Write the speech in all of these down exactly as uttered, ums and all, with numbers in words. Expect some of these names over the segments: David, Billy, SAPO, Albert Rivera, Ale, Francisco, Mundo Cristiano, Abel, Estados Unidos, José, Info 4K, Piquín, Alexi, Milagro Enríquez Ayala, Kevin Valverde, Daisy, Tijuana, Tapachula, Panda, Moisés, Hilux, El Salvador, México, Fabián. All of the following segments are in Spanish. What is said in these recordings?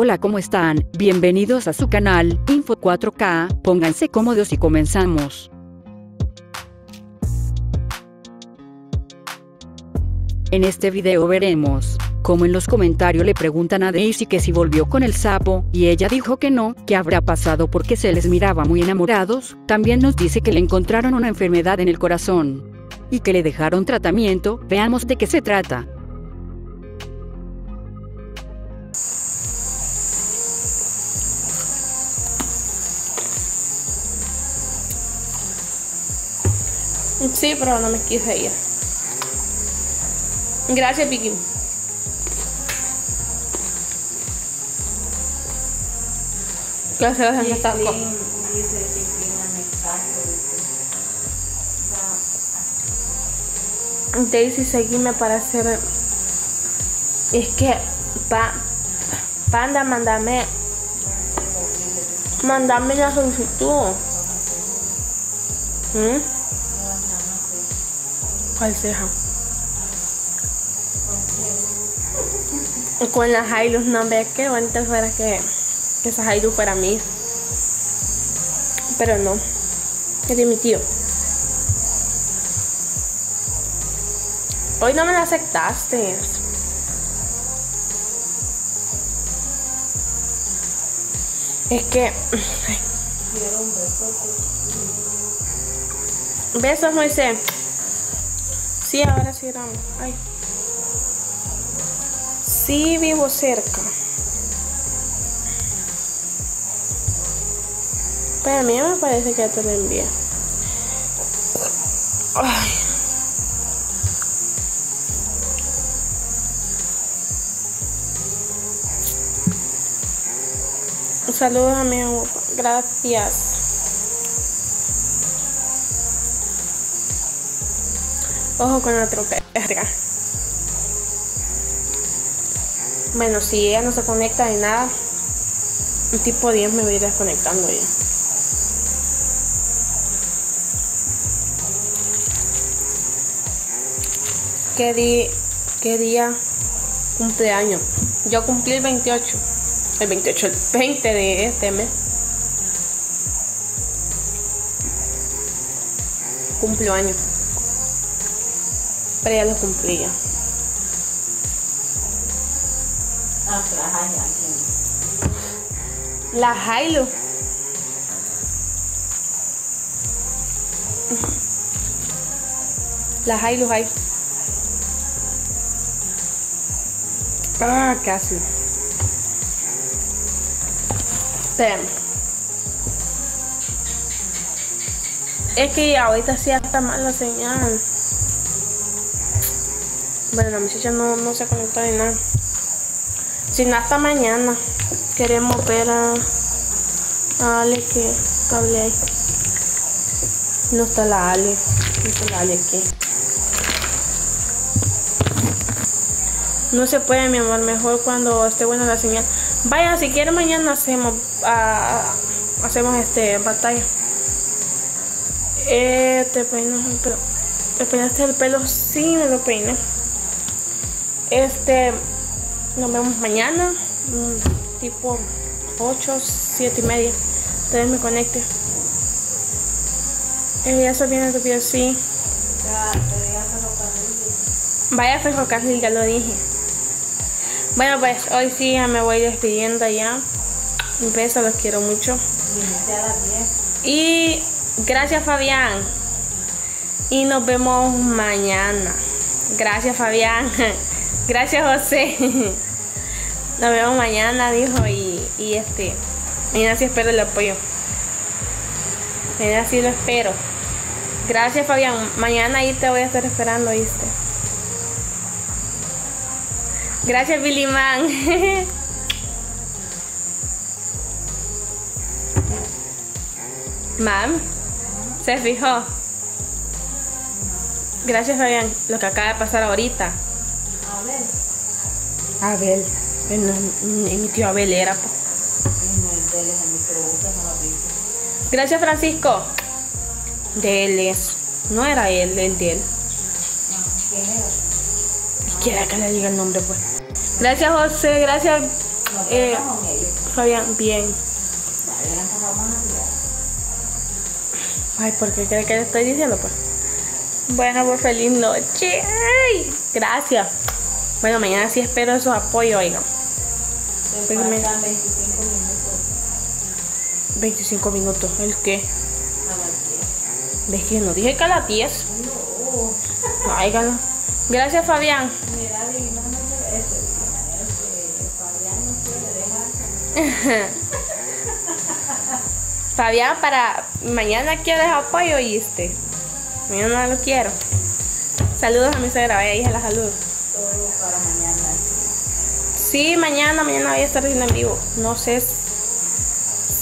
Hola, ¿cómo están? Bienvenidos a su canal, Info cuatro K, pónganse cómodos y comenzamos. En este video veremos cómo en los comentarios le preguntan a Daisy que si volvió con el sapo, y ella dijo que no, que habrá pasado porque se les miraba muy enamorados. También nos dice que le encontraron una enfermedad en el corazón y que le dejaron tratamiento. Veamos de qué se trata. Sí, pero no me quise ir. Gracias, Piquín. Gracias, Santa Taco. Daisy, seguime para hacer. Es que pa... Panda, mándame. Mándame la solicitud. ¿Mm? ¿Cuál ceja? Con las Jailus, no ve que antes fuera que, que esa Jailus fuera mía. Pero no, es de mi tío. Hoy no me la aceptaste. Es que... Besos, Moisés. Sí, ahora sí éramos. Ay. Sí, vivo cerca. Pero a mí me parece que ya te lo envié. Ay. Saludos, amigo. Gracias. Ojo con la troperga. Bueno, si ella no se conecta de nada, un tipo diez me voy a ir desconectando ya. ¿Qué, di ¿Qué día cumpleaños? Yo cumplí el veintiocho. El veintiocho, el veinte de este mes. Cumplo años. Pero ya lo cumplía. Ah, la Jailo. La Jailo, Jailo. Ah, casi. Damn. Es que ahorita sí está mala señal. Bueno, la muchacha no, no se conectó de nada. Sin hasta mañana. Queremos ver a, a Ale que cable ahí. No está la Ale. No está la Ale aquí. No se puede, mi amor. Mejor cuando esté buena la señal. Vaya, si quiere mañana hacemos uh, hacemos este batalla. Eh, te peinas el pelo. ¿Te peinaste el pelo? Sí, me lo peiné. Este, nos vemos mañana, tipo ocho, siete y media. Ustedes me conecten. Eh, ya se viene tu pie, sí. Vaya ferrocarril, ya lo dije. Bueno, pues hoy sí ya me voy despidiendo ya. Un beso, los quiero mucho. Y gracias, Fabián. Y nos vemos mañana. Gracias, Fabián. Gracias, José. Nos vemos mañana, dijo, y, y este, mañana sí espero el apoyo. Mañana sí lo espero. Gracias, Fabián. Mañana ahí te voy a estar esperando, ¿viste? Gracias, Billy Man. Mam, se fijó. Gracias, Fabián. Lo que acaba de pasar ahorita. Abel, mi tío Abel era. Gracias, Francisco. De él es. No era él, el de él. ¿Quién era? Quiera que le diga el nombre, pues. Gracias, José. Gracias, Eh, Fabián, bien. Ay, ¿por qué cree que le estoy diciendo, pues? Bueno, pues feliz noche. Ay, gracias. Bueno, mañana sí espero su apoyo, oigan. veinticinco minutos. ¿El qué? A las diez. ¿Ves que no dije que a las diez? No. Ay, gana. Gracias, Fabián. Mira, adivinándose eso. Fabián no quiere dejar. Fabián, para mañana quiero dejar apoyo y este. Mañana lo quiero. Saludos a mi suegra, vaya hija, la saludo. Todo para mañana. Sí, mañana, mañana voy a estar en vivo. No sé si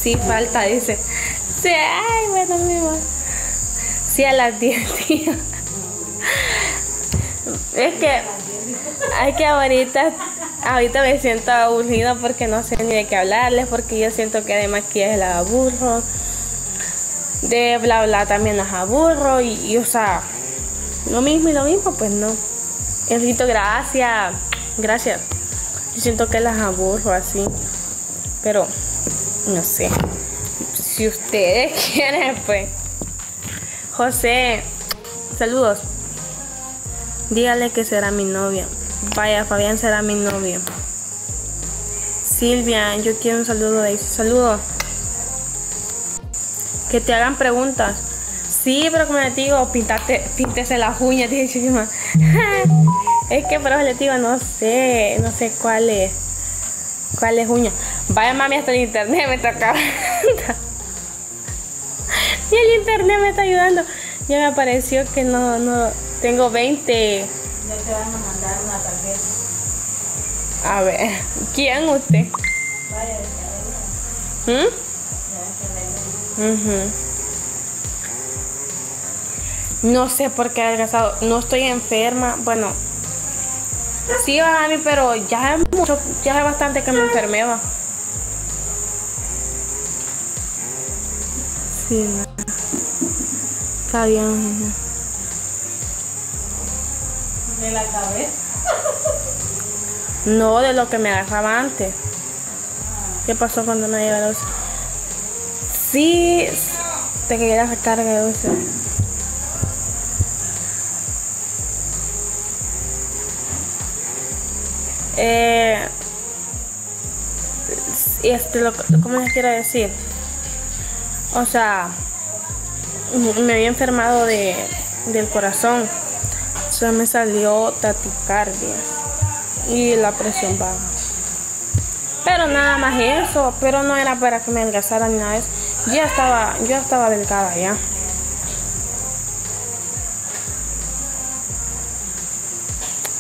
sí, falta, dice. Sí, ay, bueno, mi amor. Sí, a las diez, tío. Es que, es que ahorita, ahorita me siento aburrida porque no sé ni de qué hablarles, porque yo siento que además que es la aburro. De bla bla también las aburro y, y, o sea, lo mismo y lo mismo, pues no. Enrito, gracias, gracias. Yo siento que las aburro así, pero no sé. Si ustedes quieren, pues. José, saludos. Dígale que será mi novia. Vaya, Fabián será mi novio. Silvia, yo quiero un saludo de Daisy. Saludos. Que te hagan preguntas. Sí, pero como les digo, pintate, píntese las uñas. Es que, pero les digo, no sé, no sé cuál es. ¿Cuál es uña? Vaya, mami, hasta el internet me está acabando. Y el internet me está ayudando. Ya me apareció que no, no. Tengo veinte. No te van a mandar una tarjeta. A ver, ¿quién usted? Vaya, ¿hm? Uh-huh. No sé por qué he adelgazado. No estoy enferma. Bueno, sí, mami, pero ya es mucho. Ya es bastante que me enfermé, va. Sí, no. Está bien, no. ¿De la cabeza? No, de lo que me agarraba antes. ¿Qué pasó cuando no llegaba? Sí, te quería sacar de dulce. Eh, este, lo, ¿cómo les quiero decir? O sea, me había enfermado de, del corazón. Solo me salió taquicardia y la presión baja. Pero nada más eso, pero no era para que me adelgazara ni nada de eso. Ya estaba, yo estaba delgada ya.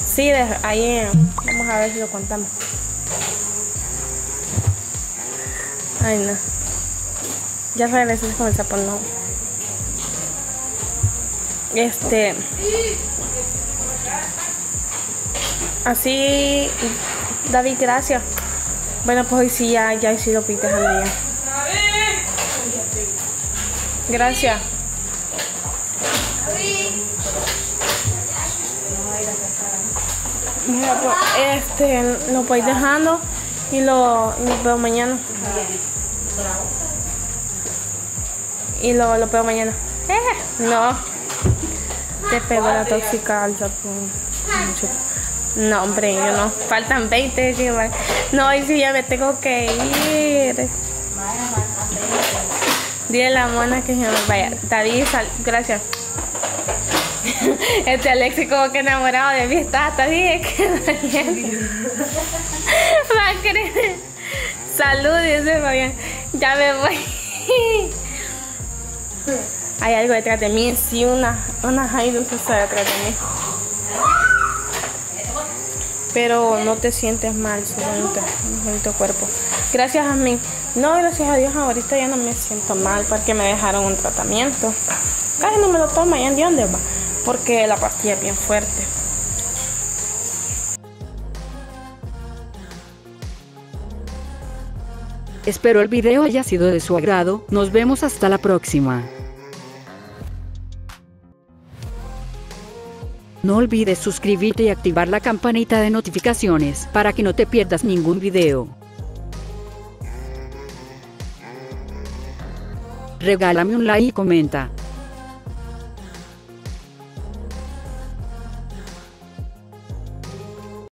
Sí, de ahí vamos a ver si lo contamos. Ay, no. Ya regresé con el sapo, no. Este. Así, David, gracias. Bueno, pues hoy sí ya, ya he sido pites al día. Gracias. Mira, pues, este, lo voy dejando y lo, lo veo mañana. Y lo, lo veo mañana. Eh, no. Te pegó la tóxica al Japón. No, hombre, yo no. Faltan veinte. Sí, no, y si ya me tengo que ir. Dile a la mona que se me vaya. David, sal, gracias. Este Alexi como que enamorado de mí está, está bien. Va a creer. Salud, dice Fabián. Ya me voy. Hay algo detrás de mí. Sí, una, una Hilux está detrás de mí. Pero no te sientes mal, su bonito, bonito cuerpo. Gracias a mí. No, gracias a Dios, ahorita ya no me siento mal porque me dejaron un tratamiento. Casi no me lo tomo, ¿ya de dónde va? Porque la pastilla es bien fuerte. Espero el video haya sido de su agrado. Nos vemos hasta la próxima. No olvides suscribirte y activar la campanita de notificaciones para que no te pierdas ningún video. regálame un like y comenta.